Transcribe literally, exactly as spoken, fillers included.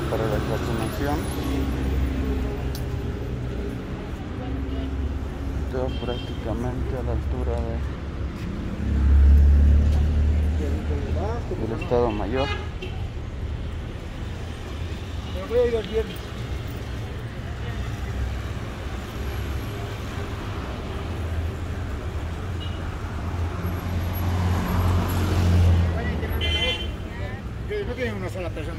fila para la vacunación. Quedo prácticamente a la altura de, del Estado Mayor. Me voy a ir el viernes. No tiene una sola persona.